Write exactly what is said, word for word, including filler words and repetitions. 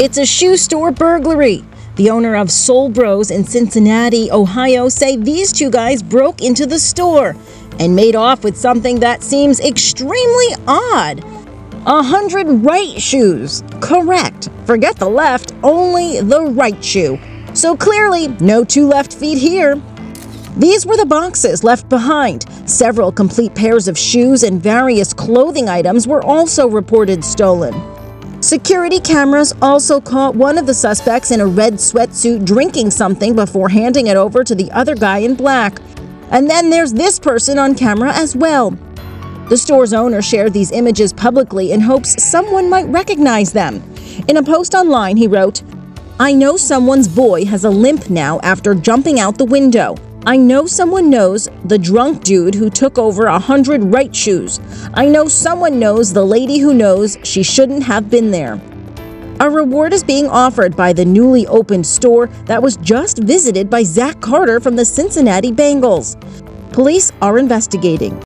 It's a shoe store burglary. The owner of Soul Bros in Cincinnati, Ohio, say these two guys broke into the store and made off with something that seems extremely odd. A hundred right shoes. Correct. Forget the left, only the right shoe. So clearly, no two left feet here. These were the boxes left behind. Several complete pairs of shoes and various clothing items were also reported stolen. Security cameras also caught one of the suspects in a red sweatsuit drinking something before handing it over to the other guy in black. And then there's this person on camera as well. The store's owner shared these images publicly in hopes someone might recognize them. In a post online, he wrote, "I know someone's boy has a limp now after jumping out the window. I know someone knows the drunk dude who took over a hundred right shoes. I know someone knows the lady who knows she shouldn't have been there." A reward is being offered by the newly opened store that was just visited by Zach Carter from the Cincinnati Bengals. Police are investigating.